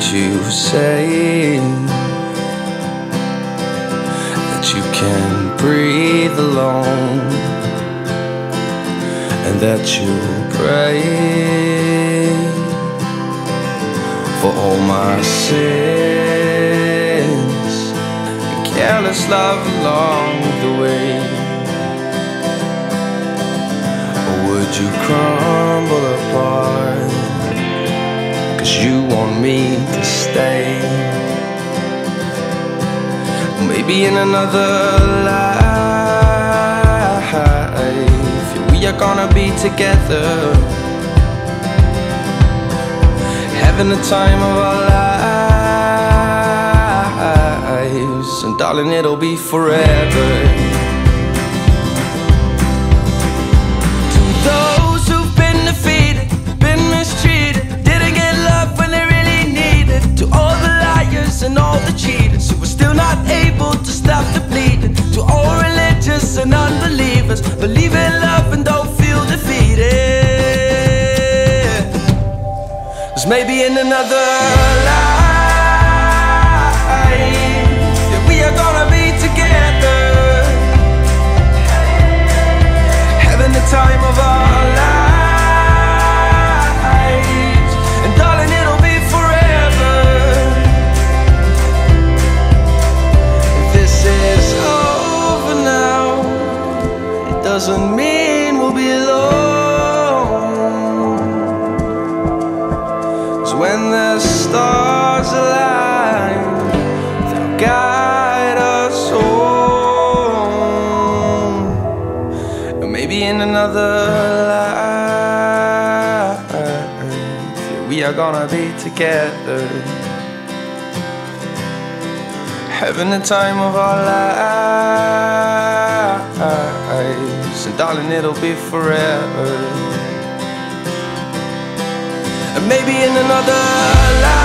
that you were saying that you can't breathe alone, and that you're praying for all my sins and careless love along the way. Or would you crumble apart, 'cause you want me to stay? Maybe in another life we are gonna be together, having the time of our lives, and darling, it'll be forever. And all the cheaters who were still not able to stop the bleeding. To all religious and unbelievers, believe in love and don't feel defeated. 'Cause maybe in another life, yeah, we are gonna be together, having the time of our lives. Doesn't mean we'll be alone. So when the stars align, they'll guide us home. And maybe in another life we are gonna be together, having the time of our lives. And darling, it'll be forever. And maybe in another life.